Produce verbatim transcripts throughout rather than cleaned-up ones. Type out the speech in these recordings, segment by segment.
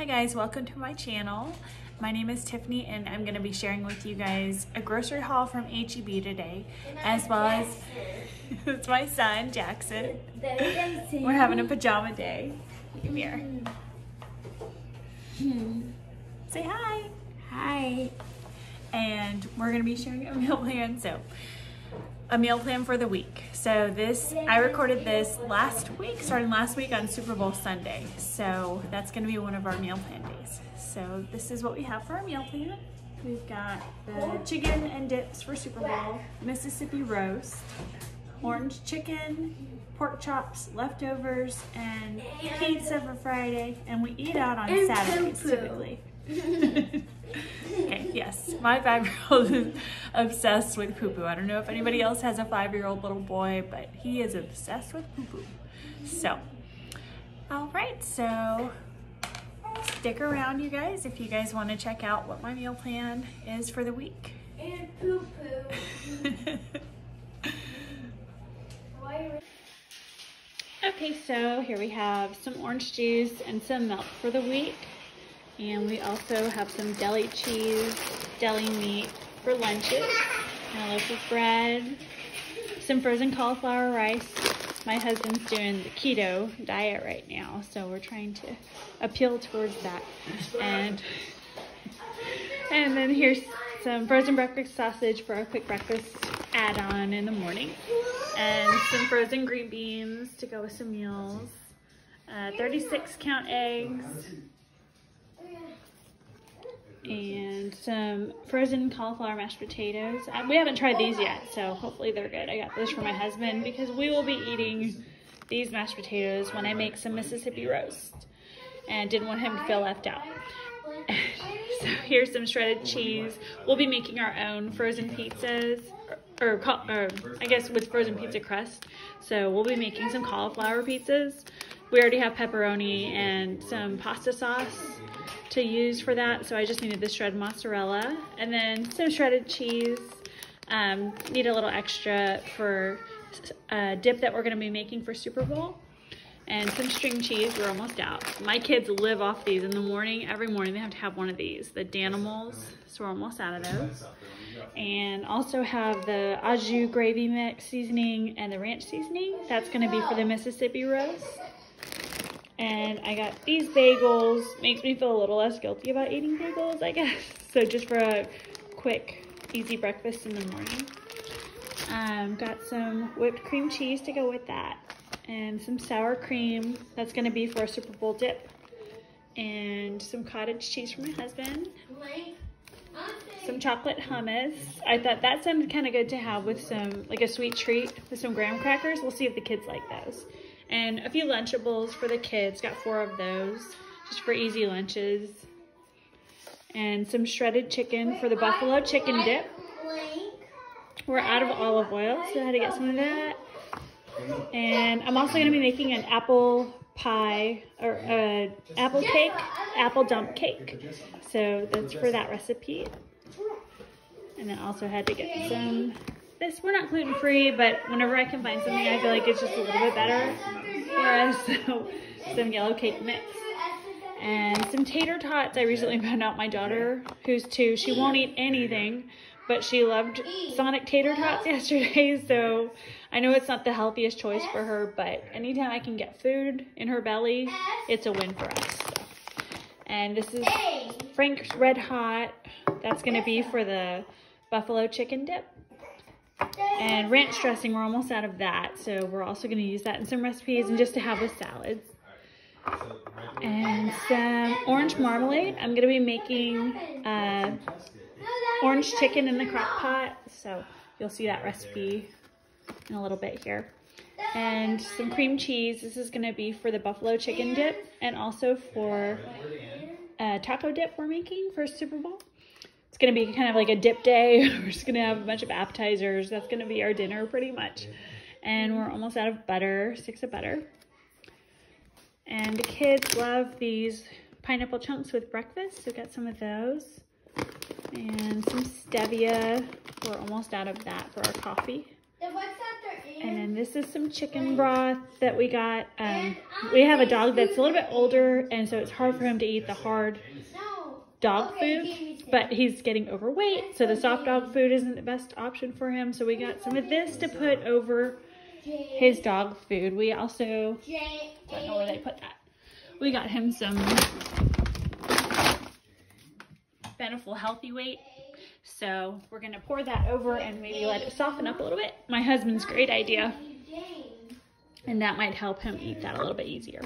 Hi guys, welcome to my channel. My name is Tiffany and I'm going to be sharing with you guys a grocery haul from H E B today, as well as it's my son Jackson. We're having a pajama day. Come here. Say hi. Hi. And we're going to be sharing a meal plan. So a meal plan for the week. So this, I recorded this last week, starting last week on Super Bowl Sunday. So that's gonna be one of our meal plan days. So this is what we have for our meal plan. We've got the chicken and dips for Super Bowl, Mississippi roast, orange chicken, pork chops, leftovers, and pizza for Friday. And we eat out on Saturdays typically. Okay, yes, my five-year-old is obsessed with poo-poo. I don't know if anybody else has a five-year-old little boy, but he is obsessed with poo-poo. So, all right, so stick around, you guys, if you guys want to check out what my meal plan is for the week. And poo-poo. Okay, so here we have some orange juice and some milk for the week. And we also have some deli cheese, deli meat for lunches, and a loaf of bread, some frozen cauliflower rice. My husband's doing the keto diet right now, so we're trying to appeal towards that. And, and then here's some frozen breakfast sausage for our quick breakfast add-on in the morning. And some frozen green beans to go with some meals, uh, thirty-six count eggs, and some frozen cauliflower mashed potatoes. We haven't tried these yet, so hopefully they're good. I got those for my husband because we will be eating these mashed potatoes when I make some Mississippi roast, and didn't want him to feel left out. So here's some shredded cheese. We'll be making our own frozen pizzas, or, or, or I guess with frozen pizza crust. So we'll be making some cauliflower pizzas. We already have pepperoni and some pasta sauce to use for that, so I just needed the shredded mozzarella and then some shredded cheese. Um, need a little extra for a dip that we're gonna be making for Super Bowl, and some string cheese. We're almost out. My kids live off these in the morning. Every morning they have to have one of these, the Danimals, so we're almost out of those. And also have the au jus gravy mix seasoning and the ranch seasoning. That's gonna be for the Mississippi roast. And I got these bagels. Makes me feel a little less guilty about eating bagels, I guess. So just for a quick, easy breakfast in the morning. Um, got some whipped cream cheese to go with that. And some sour cream. That's gonna be for a Super Bowl dip. And some cottage cheese for my husband. Some chocolate hummus. I thought that sounded kind of good to have with some, like a sweet treat with some graham crackers. We'll see if the kids like those. And a few Lunchables for the kids. Got four of those, just for easy lunches. And some shredded chicken for the Buffalo Chicken Dip. We're out of olive oil, so I had to get some of that. And I'm also gonna be making an apple pie, or uh, apple cake, apple dump cake. So that's for that recipe. And then also had to get some this. We're not gluten-free, but whenever I can find something, I feel like it's just a little bit better for us. So, some yellow cake mix. And some tater tots. I recently found out my daughter, who's two, she won't eat anything, but she loved Sonic tater tots yesterday. So I know it's not the healthiest choice for her, but anytime I can get food in her belly, it's a win for us. So. And this is Frank's Red Hot. That's gonna be for the Buffalo Chicken Dip. And ranch dressing, we're almost out of that, so we're also going to use that in some recipes and just to have with salads. And some orange marmalade. I'm going to be making uh, orange chicken in the crock pot, so you'll see that recipe in a little bit here. And some cream cheese. This is going to be for the Buffalo Chicken Dip and also for a taco dip we're making for Super Bowl. It's gonna be kind of like a dip day. We're just gonna have a bunch of appetizers. That's gonna be our dinner pretty much. And we're almost out of butter, sticks of butter. And the kids love these pineapple chunks with breakfast. So got some of those. And some stevia. We're almost out of that for our coffee. Then what's that they're eating? And then this is some chicken broth that we got. Um, we have a dog that's a little bit older, and so it's hard for him to eat the hard dog food, but he's getting overweight, so the soft dog food isn't the best option for him. So we got some of this to put over his dog food. We also, I don't know where they put that. We got him some Beneful Healthy Weight. So we're gonna pour that over and maybe let it soften up a little bit. My husband's great idea. And that might help him eat that a little bit easier.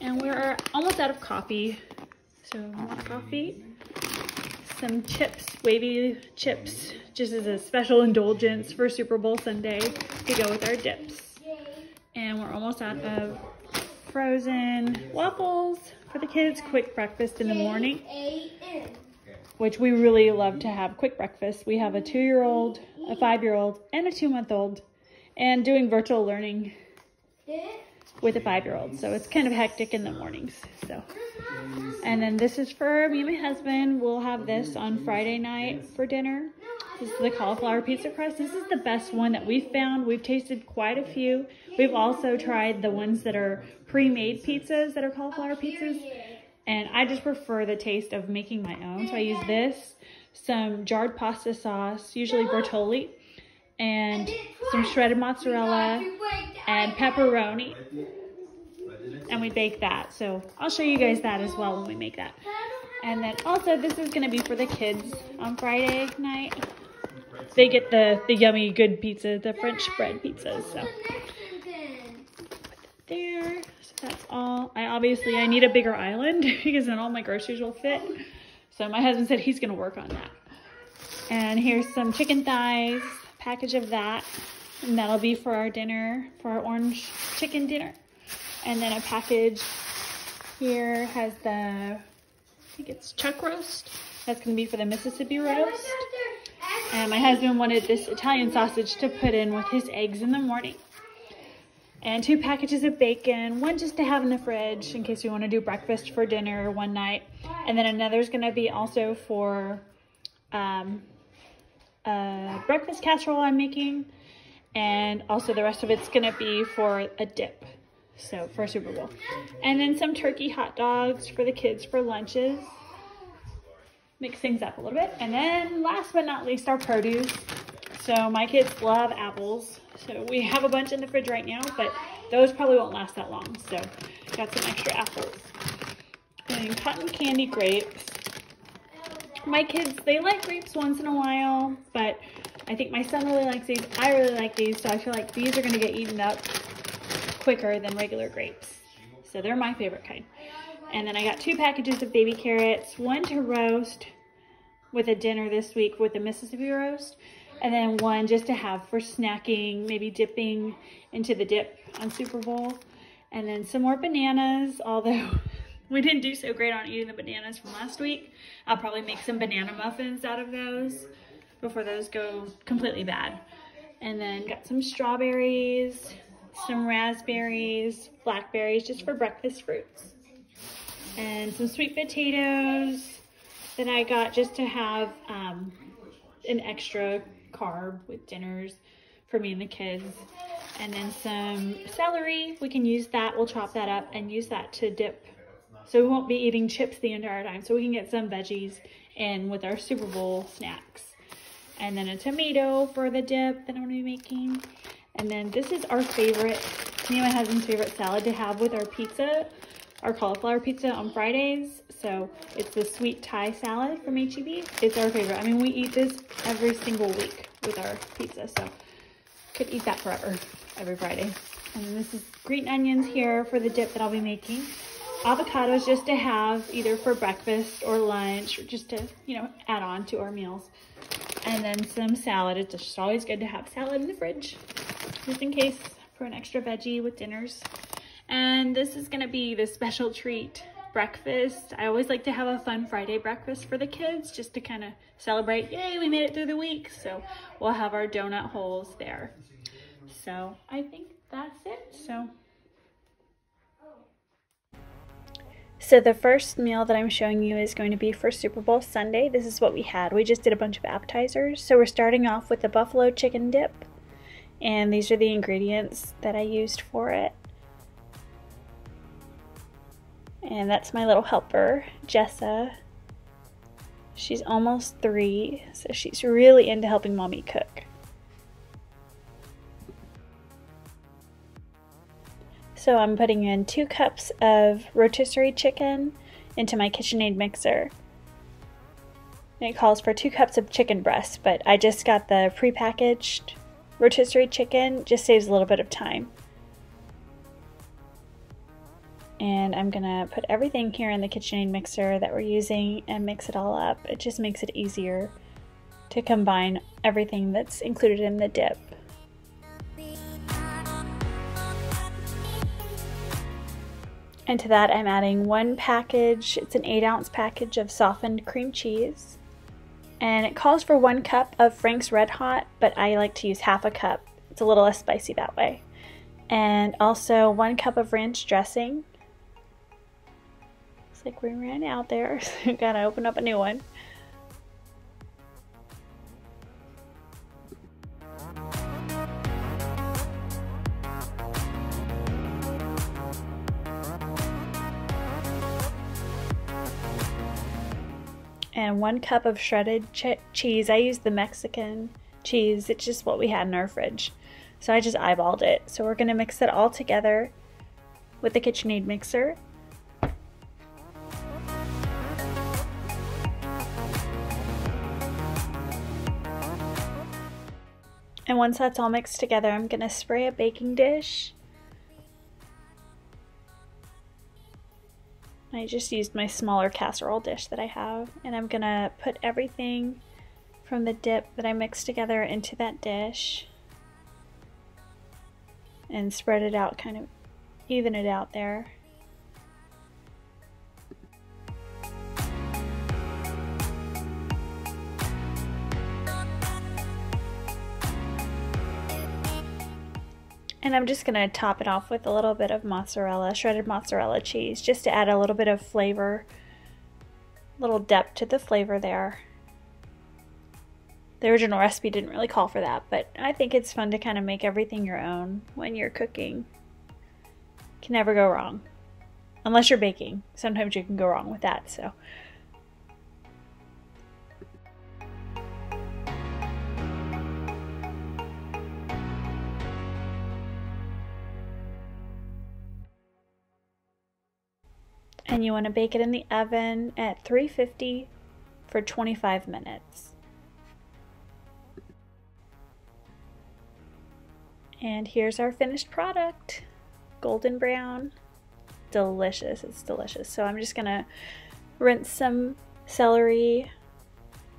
And we're almost out of coffee. So more coffee, some chips, wavy chips, just as a special indulgence for Super Bowl Sunday to go with our dips. And we're almost out of frozen waffles for the kids, quick breakfast in the morning, which we really love to have quick breakfast. We have a two-year-old, a five-year-old, and a two-month-old, and doing virtual learning with a five-year-old. So it's kind of hectic in the mornings. So, and then this is for me and my husband. We'll have this on Friday night for dinner. This is the cauliflower pizza crust. This is the best one that we've found. We've tasted quite a few. We've also tried the ones that are pre-made pizzas that are cauliflower pizzas. And I just prefer the taste of making my own. So I use this, some jarred pasta sauce, usually Bertolli, and some shredded mozzarella and pepperoni. And we bake that. So I'll show you guys that as well when we make that. And then also this is gonna be for the kids on Friday night. They get the, the yummy good pizza, the French bread pizzas. So there. So that's all. I obviously I need a bigger island because then all my groceries will fit. So my husband said he's gonna work on that. And here's some chicken thighs, package of that, and that'll be for our dinner, for our orange chicken dinner. And then a package here has the, I think it's chuck roast. That's gonna be for the Mississippi roast. And my husband wanted this Italian sausage to put in with his eggs in the morning. And two packages of bacon, one just to have in the fridge in case we want to do breakfast for dinner one night. And then another is going to be also for um, a breakfast casserole I'm making. And also the rest of it's going to be for a dip, so for Super Bowl. And then some turkey hot dogs for the kids for lunches. Mix things up a little bit. And then last but not least, our produce. So my kids love apples. So we have a bunch in the fridge right now, but those probably won't last that long. So got some extra apples. And cotton candy grapes. My kids, they like grapes once in a while, but I think my son really likes these. I really like these, so I feel like these are gonna get eaten up quicker than regular grapes. So they're my favorite kind. And then I got two packages of baby carrots, one to roast with a dinner this week with the Mississippi roast. And then one just to have for snacking, maybe dipping into the dip on Super Bowl. And then some more bananas, although we didn't do so great on eating the bananas from last week. I'll probably make some banana muffins out of those before those go completely bad. And then got some strawberries, some raspberries, blackberries, just for breakfast fruits. And some sweet potatoes that I got just to have um, an extra carb with dinners for me and the kids. And then some celery, we can use that, we'll chop that up and use that to dip, so we won't be eating chips the entire time, so we can get some veggies in with our Super Bowl snacks. And then a tomato for the dip that I'm gonna be making. And then this is our favorite, me and my husband's favorite salad to have with our pizza, our cauliflower pizza on Fridays. So it's the sweet Thai salad from H E B. It's our favorite. I mean, we eat this every single week with our pizza, so could eat that forever, every Friday. And then this is green onions here for the dip that I'll be making. Avocados just to have either for breakfast or lunch, or just to, you know, add on to our meals. And then some salad. It's just always good to have salad in the fridge, just in case, for an extra veggie with dinners. And this is gonna be the special treat breakfast. I always like to have a fun Friday breakfast for the kids just to kind of celebrate, yay, we made it through the week. So we'll have our donut holes there. So I think that's it, so. So the first meal that I'm showing you is going to be for Super Bowl Sunday. This is what we had. We just did a bunch of appetizers. So we're starting off with the buffalo chicken dip. and these are the ingredients that I used for it. And that's my little helper, Jessa. She's almost three, so she's really into helping mommy cook. So I'm putting in two cups of rotisserie chicken into my KitchenAid mixer. It calls for two cups of chicken breast, but I just got the prepackaged rotisserie chicken, just saves a little bit of time. And I'm gonna put everything here in the KitchenAid mixer that we're using and mix it all up. It just makes it easier to combine everything that's included in the dip. And to that I'm adding one package, it's an eight ounce package of softened cream cheese. And it calls for one cup of Frank's Red Hot, but I like to use half a cup. It's a little less spicy that way. And also one cup of ranch dressing. Looks like we ran out there, so we gotta open up a new one. And one cup of shredded ch cheese. I used the Mexican cheese. It's just what we had in our fridge. So I just eyeballed it. So we're gonna mix it all together with the KitchenAid mixer. And once that's all mixed together, I'm gonna spray a baking dish. I just used my smaller casserole dish that I have, and I'm gonna put everything from the dip that I mixed together into that dish and spread it out, kind of even it out there. And I'm just gonna top it off with a little bit of mozzarella, shredded mozzarella cheese, just to add a little bit of flavor, a little depth to the flavor there. The original recipe didn't really call for that, but I think it's fun to kind of make everything your own when you're cooking. Can never go wrong. Unless you're baking. Sometimes you can go wrong with that, so. And you want to bake it in the oven at three fifty for twenty-five minutes. And here's our finished product. Golden brown. Delicious, it's delicious. So I'm just gonna rinse some celery,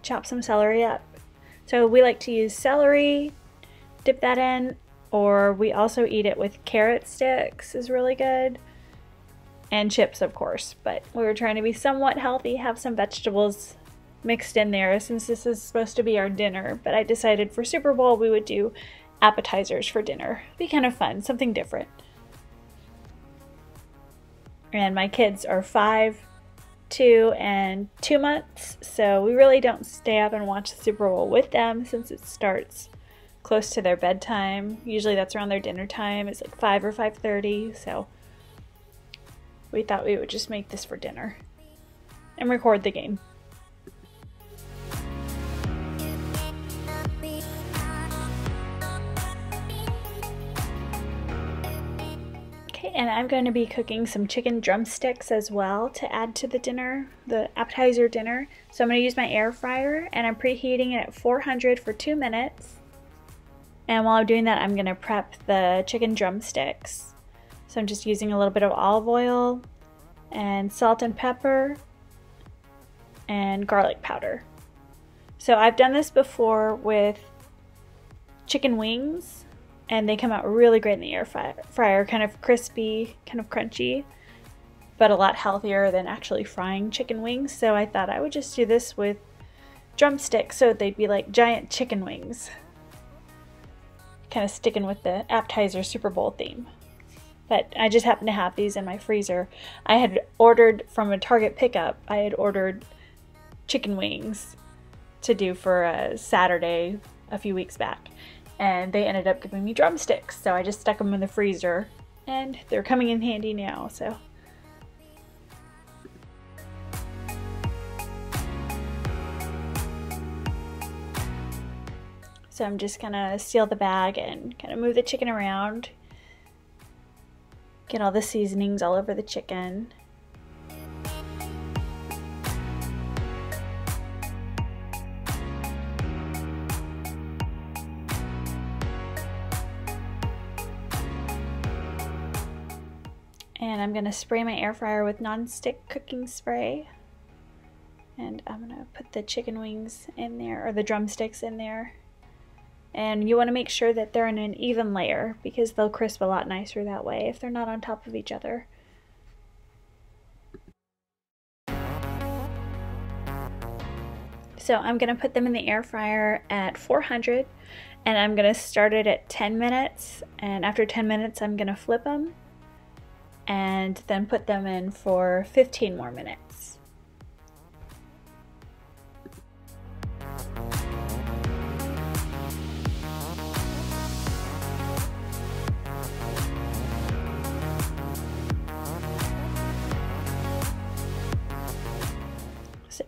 chop some celery up. So we like to use celery, dip that in, or we also eat it with carrot sticks is really good. And chips, of course, but we were trying to be somewhat healthy, have some vegetables mixed in there since this is supposed to be our dinner, but I decided for Super Bowl we would do appetizers for dinner. It'd be kind of fun, something different. And my kids are five, two, and two months, so we really don't stay up and watch the Super Bowl with them since it starts close to their bedtime. Usually that's around their dinner time. It's like five or five thirty, so we thought we would just make this for dinner and record the game. Okay, and I'm going to be cooking some chicken drumsticks as well to add to the dinner, the appetizer dinner. So I'm going to use my air fryer, and I'm preheating it at four hundred for two minutes. And while I'm doing that, I'm going to prep the chicken drumsticks. So I'm just using a little bit of olive oil and salt and pepper and garlic powder. So I've done this before with chicken wings, and they come out really great in the air fryer, kind of crispy, kind of crunchy, but a lot healthier than actually frying chicken wings. So I thought I would just do this with drumsticks so they'd be like giant chicken wings. Kind of sticking with the appetizer Super Bowl theme. But I just happen to have these in my freezer. I had ordered from a Target pickup, I had ordered chicken wings to do for a Saturday a few weeks back. and they ended up giving me drumsticks, so I just stuck them in the freezer and they're coming in handy now. So So I'm just gonna seal the bag and kind of move the chicken around. Get all the seasonings all over the chicken. And I'm gonna spray my air fryer with nonstick cooking spray. And I'm gonna put the chicken wings in there, or the drumsticks in there. And you want to make sure that they're in an even layer because they'll crisp a lot nicer that way if they're not on top of each other. So I'm going to put them in the air fryer at four hundred and I'm going to start it at ten minutes, and after ten minutes I'm going to flip them and then put them in for fifteen more minutes.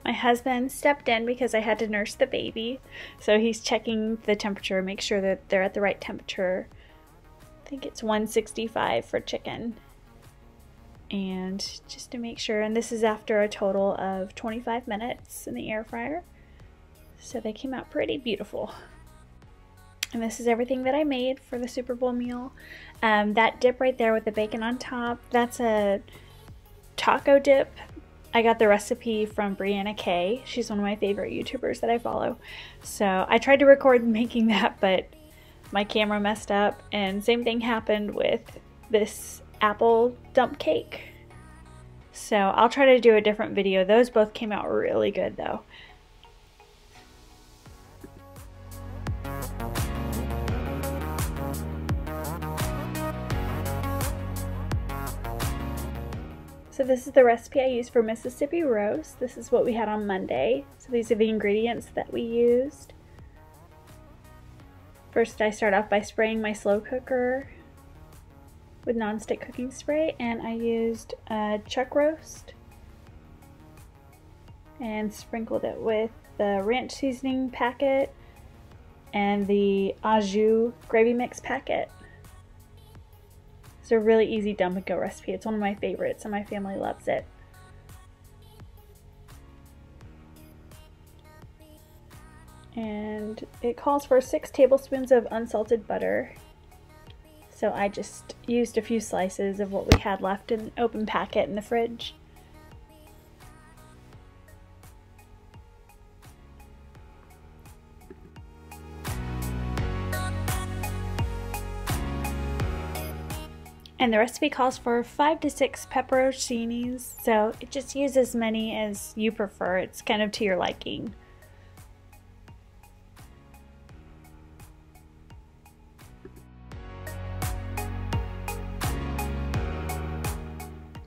My husband stepped in because I had to nurse the baby, so he's checking the temperature, make sure that they're at the right temperature. I think it's one sixty-five for chicken, and just to make sure, and this is after a total of twenty-five minutes in the air fryer, so they came out pretty beautiful. And this is everything that I made for the Super Bowl meal. Um, that dip right there with the bacon on top, that's a taco dip. I got the recipe from Brianna Kay. She's one of my favorite YouTubers that I follow. So I tried to record making that, but my camera messed up, and same thing happened with this apple dump cake. So I'll try to do a different video. Those both came out really good though. So this is the recipe I used for Mississippi roast. This is what we had on Monday. So these are the ingredients that we used. First, I start off by spraying my slow cooker with nonstick cooking spray, and I used uh, chuck roast and sprinkled it with the ranch seasoning packet and the au jus gravy mix packet. It's a really easy dump and go recipe. It's one of my favorites and my family loves it. And it calls for six tablespoons of unsalted butter. So I just used a few slices of what we had left in an open packet in the fridge. And the recipe calls for five to six pepperoncinis, so it just use as many as you prefer. It's kind of to your liking.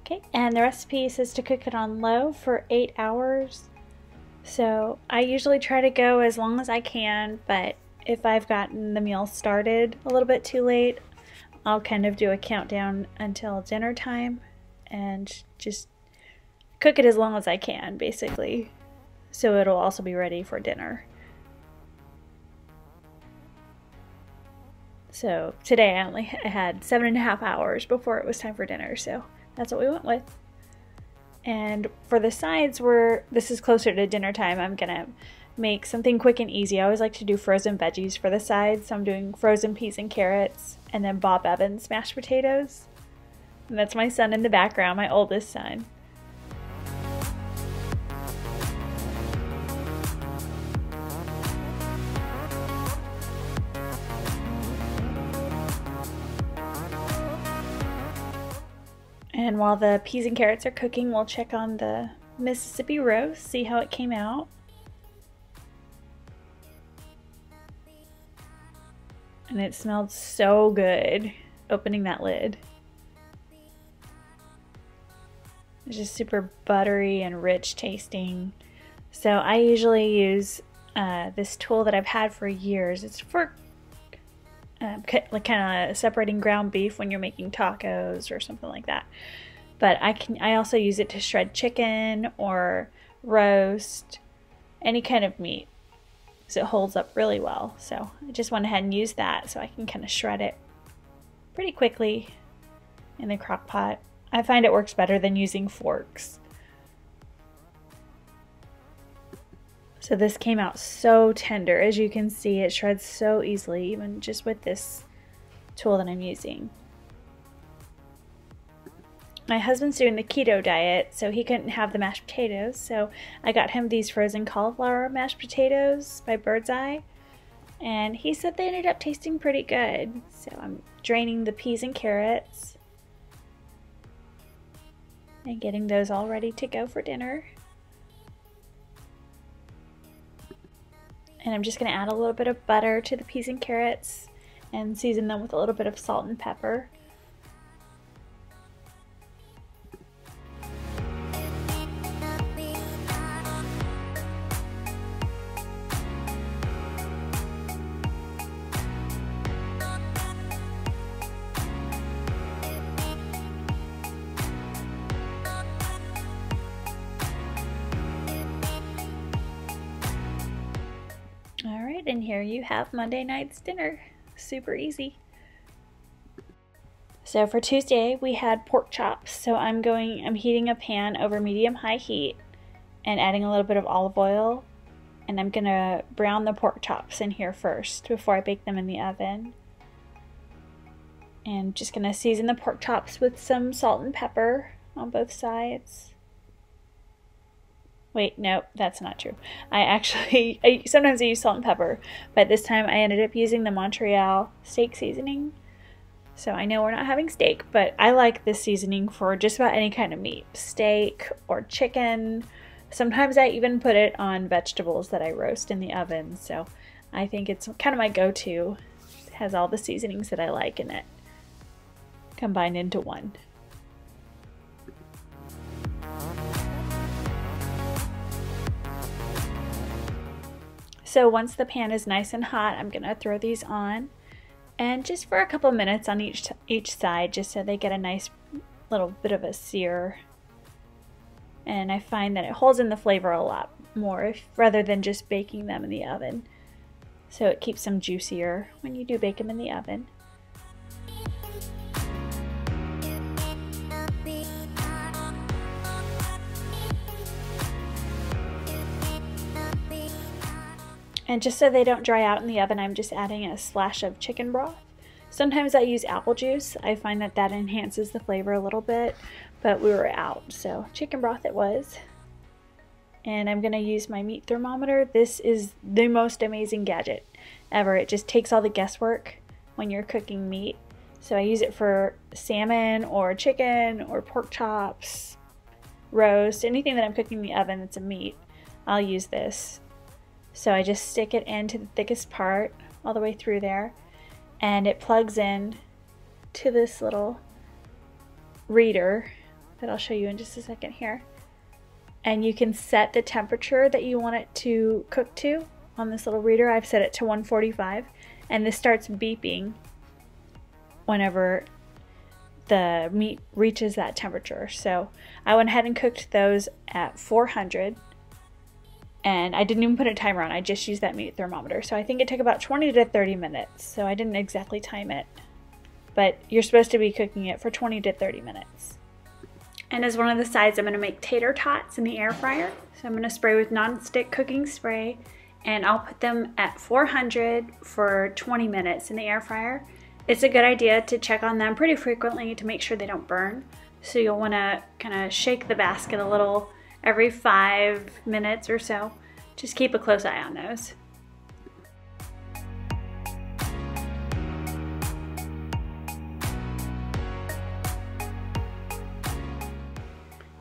Okay, and the recipe says to cook it on low for eight hours. So I usually try to go as long as I can, but if I've gotten the meal started a little bit too late, I'll kind of do a countdown until dinner time and just cook it as long as I can, basically, so it'll also be ready for dinner. So today I only had seven and a half hours before it was time for dinner, so that's what we went with. And for the sides, we're, this is closer to dinner time, I'm gonna make something quick and easy. I always like to do frozen veggies for the sides, so I'm doing frozen peas and carrots, and then Bob Evans mashed potatoes. And that's my son in the background, my oldest son. And while the peas and carrots are cooking, we'll check on the Mississippi roast, see how it came out. And it smelled so good opening that lid. It's just super buttery and rich tasting. So I usually use uh, this tool that I've had for years. It's for um, like kind of separating ground beef when you're making tacos or something like that. But I can I also use it to shred chicken or roast, any kind of meat, because it holds up really well. So I just went ahead and used that so I can kind of shred it pretty quickly in the crock pot. I find it works better than using forks. So this came out so tender. As you can see, it shreds so easily, even just with this tool that I'm using. My husband's doing the keto diet, so he couldn't have the mashed potatoes, so I got him these frozen cauliflower mashed potatoes by Birdseye, and he said they ended up tasting pretty good. So I'm draining the peas and carrots and getting those all ready to go for dinner. And I'm just going to add a little bit of butter to the peas and carrots and season them with a little bit of salt and pepper. And here you have Monday night's dinner. Super easy. So for Tuesday we had pork chops, so I'm going I'm heating a pan over medium-high heat and adding a little bit of olive oil, and I'm gonna brown the pork chops in here first before I bake them in the oven. And just gonna season the pork chops with some salt and pepper on both sides. Wait, no, that's not true. I actually, I, sometimes I use salt and pepper, but this time I ended up using the Montreal steak seasoning. So I know we're not having steak, but I like this seasoning for just about any kind of meat. Steak or chicken. Sometimes I even put it on vegetables that I roast in the oven. So I think it's kind of my go-to. It has all the seasonings that I like in it combined into one. So once the pan is nice and hot, I'm gonna throw these on, and just for a couple minutes on each each side, just so they get a nice little bit of a sear. And I find that it holds in the flavor a lot more if, rather than just baking them in the oven. So it keeps them juicier when you do bake them in the oven. And just so they don't dry out in the oven, I'm just adding a splash of chicken broth. Sometimes I use apple juice. I find that that enhances the flavor a little bit, but we were out, so chicken broth it was. And I'm gonna use my meat thermometer. This is the most amazing gadget ever. It just takes all the guesswork when you're cooking meat. So I use it for salmon or chicken or pork chops, roast, anything that I'm cooking in the oven that's a meat, I'll use this. So I just stick it into the thickest part all the way through there, and it plugs in to this little reader that I'll show you in just a second here. And you can set the temperature that you want it to cook to on this little reader. I've set it to one forty-five, and this starts beeping whenever the meat reaches that temperature. So I went ahead and cooked those at four hundred. And I didn't even put a timer on, I just used that meat thermometer. So I think it took about twenty to thirty minutes, so I didn't exactly time it. But you're supposed to be cooking it for twenty to thirty minutes. And as one of the sides, I'm gonna make tater tots in the air fryer. So I'm gonna spray with nonstick cooking spray, and I'll put them at four hundred for twenty minutes in the air fryer. It's a good idea to check on them pretty frequently to make sure they don't burn. So you'll wanna kinda shake the basket a little every five minutes or so. Just keep a close eye on those.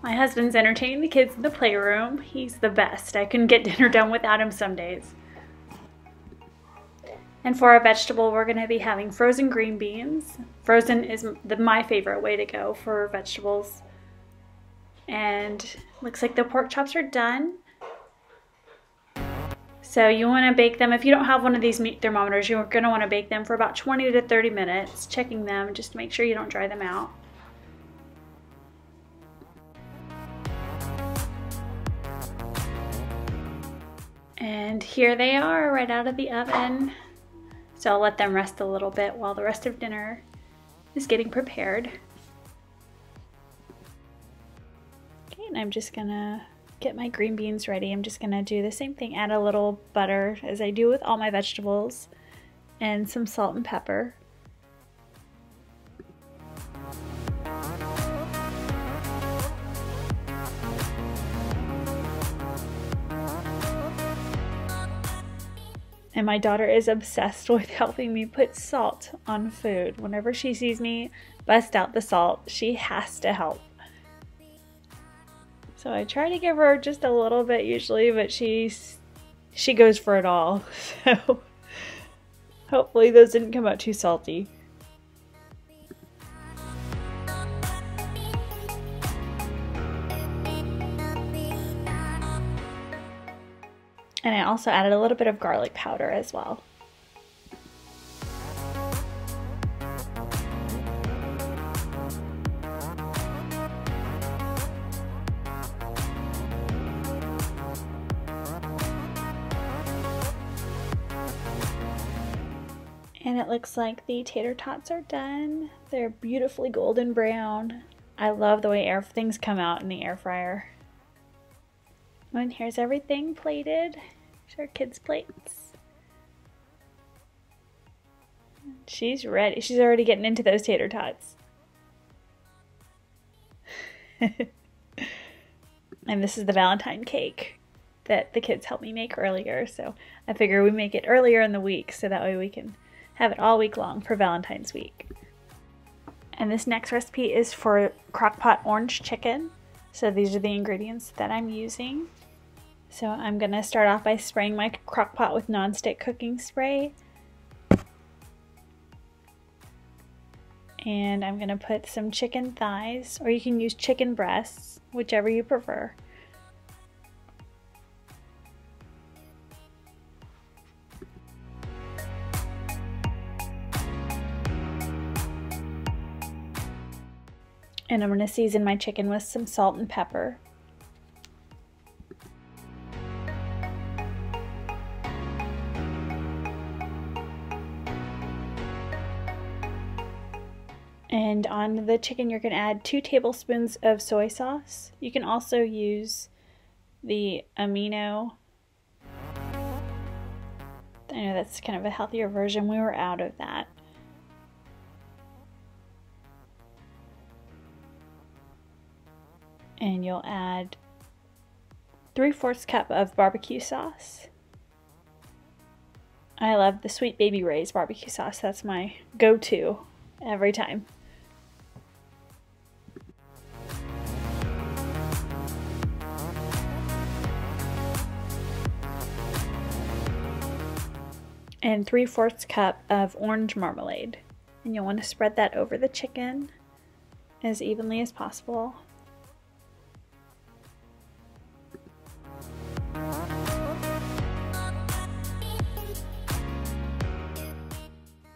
My husband's entertaining the kids in the playroom. He's the best. I couldn't get dinner done without him some days. And for our vegetable, we're gonna be having frozen green beans. Frozen is the, my favorite way to go for vegetables. And looks like the pork chops are done. So you want to bake them. If you don't have one of these meat thermometers, you're going to want to bake them for about twenty to thirty minutes, checking them just to make sure you don't dry them out. And here they are right out of the oven. So I'll let them rest a little bit while the rest of dinner is getting prepared. Okay, and I'm just gonna get my green beans ready. I'm just gonna do the same thing, add a little butter as I do with all my vegetables and some salt and pepper. And my daughter is obsessed with helping me put salt on food. Whenever she sees me bust out the salt, she has to help. So I try to give her just a little bit usually, but she's, she goes for it all. So hopefully those didn't come out too salty. And I also added a little bit of garlic powder as well. And it looks like the tater tots are done. They're beautifully golden brown. I love the way air things come out in the air fryer. And here's everything plated. Here's our kids' plates. She's ready. She's already getting into those tater tots. And this is the Valentine cake that the kids helped me make earlier. So I figure we make it earlier in the week so that way we can have it all week long for Valentine's week. And this next recipe is for crock-pot orange chicken. So these are the ingredients that I'm using. So I'm gonna start off by spraying my crock pot with nonstick cooking spray. And I'm gonna put some chicken thighs, or you can use chicken breasts, whichever you prefer. And I'm gonna season my chicken with some salt and pepper. And on the chicken, you're gonna add two tablespoons of soy sauce. You can also use the amino. I know that's kind of a healthier version. We were out of that. And you'll add three-fourths cup of barbecue sauce. I love the Sweet Baby Ray's barbecue sauce. That's my go-to every time. And three-fourths cup of orange marmalade. And you'll want to spread that over the chicken as evenly as possible.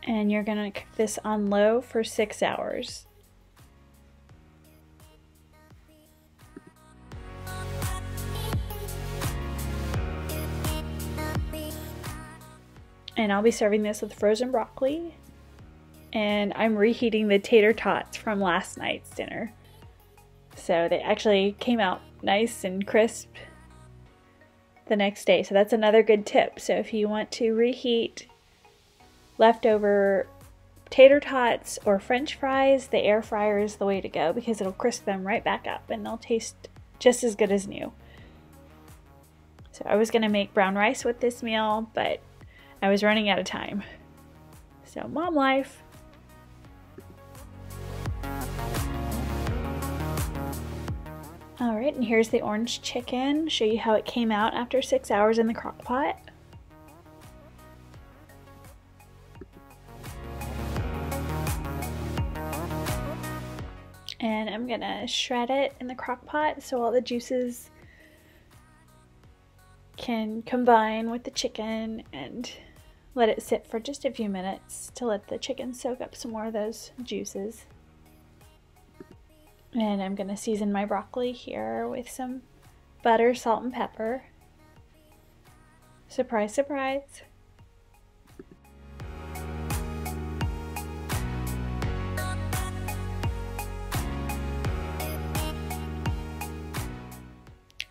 And you're gonna cook this on low for six hours. And I'll be serving this with frozen broccoli. And I'm reheating the tater tots from last night's dinner. So they actually came out nice and crisp the next day. So that's another good tip. So if you want to reheat leftover tater tots or French fries, the air fryer is the way to go because it'll crisp them right back up and they'll taste just as good as new. So I was gonna make brown rice with this meal, but I was running out of time. So mom life. All right, and here's the orange chicken. Show you how it came out after six hours in the crock pot. And I'm gonna shred it in the crock pot so all the juices can combine with the chicken and let it sit for just a few minutes to let the chicken soak up some more of those juices. And I'm gonna season my broccoli here with some butter, salt, and pepper. Surprise, surprise.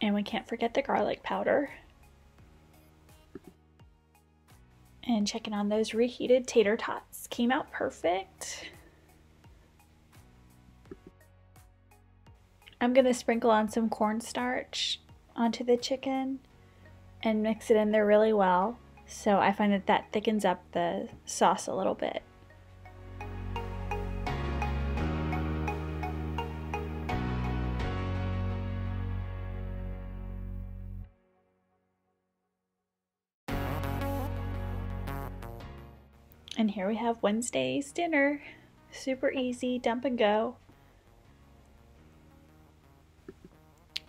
And we can't forget the garlic powder. And checking on those reheated tater tots. Came out perfect. I'm gonna sprinkle on some cornstarch onto the chicken and mix it in there really well. So I find that that thickens up the sauce a little bit. And here we have Wednesday's dinner. Super easy, dump and go.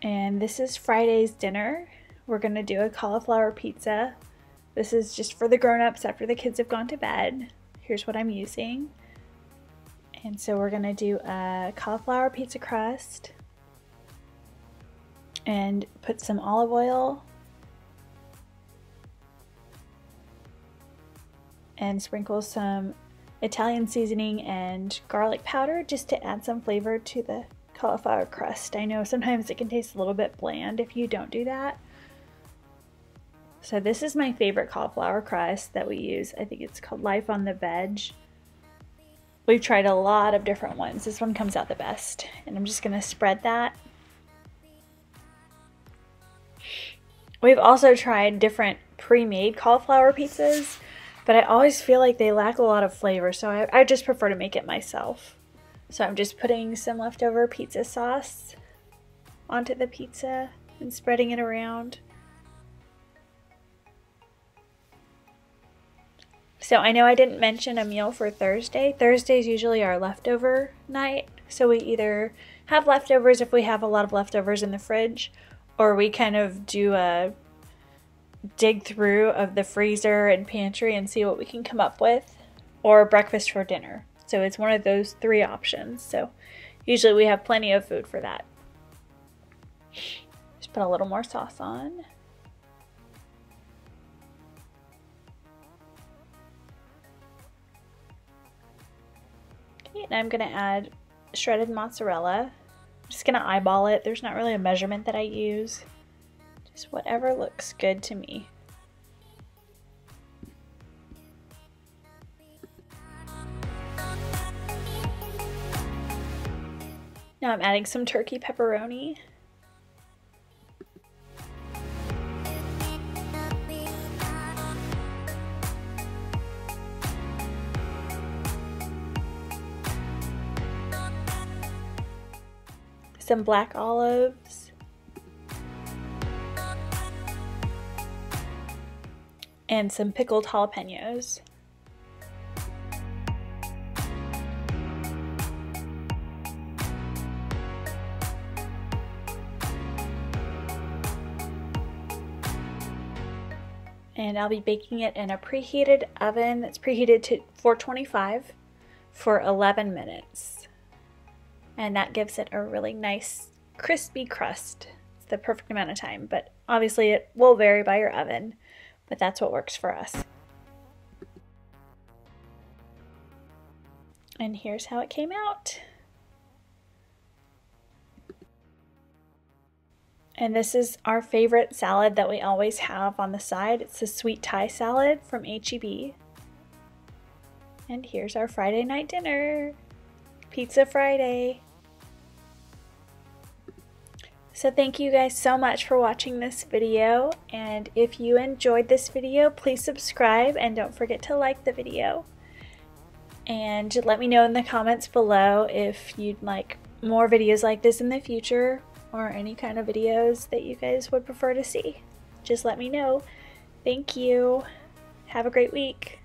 And this is Friday's dinner. We're gonna do a cauliflower pizza. This is just for the grown-ups after the kids have gone to bed. Here's what I'm using. And so we're gonna do a cauliflower pizza crust and put some olive oil and sprinkle some Italian seasoning and garlic powder just to add some flavor to the cauliflower crust. I know sometimes it can taste a little bit bland if you don't do that. So this is my favorite cauliflower crust that we use. I think it's called Life on the Veg. We've tried a lot of different ones. This one comes out the best. And I'm just gonna spread that. We've also tried different pre-made cauliflower pizzas, but I always feel like they lack a lot of flavor, so I, I just prefer to make it myself. So I'm just putting some leftover pizza sauce onto the pizza and spreading it around. So I know I didn't mention a meal for Thursday. Thursdays usually are leftover night, so we either have leftovers if we have a lot of leftovers in the fridge, or we kind of do a dig through of the freezer and pantry and see what we can come up with, or breakfast for dinner. So it's one of those three options. So usually we have plenty of food for that. Just put a little more sauce on. Okay, and I'm gonna add shredded mozzarella. I'm just gonna eyeball it. There's not really a measurement that I use. Just whatever looks good to me. Now I'm adding some turkey pepperoni. Some black olives. And some pickled jalapenos. And I'll be baking it in a preheated oven that's preheated to four twenty-five for eleven minutes. And that gives it a really nice crispy crust. It's the perfect amount of time, but obviously it will vary by your oven. But that's what works for us. And here's how it came out. And this is our favorite salad that we always have on the side. It's the sweet Thai salad from H E B. And here's our Friday night dinner. Pizza Friday. So thank you guys so much for watching this video, and if you enjoyed this video, please subscribe and don't forget to like the video. And let me know in the comments below if you'd like more videos like this in the future, or any kind of videos that you guys would prefer to see. Just let me know. Thank you. Have a great week.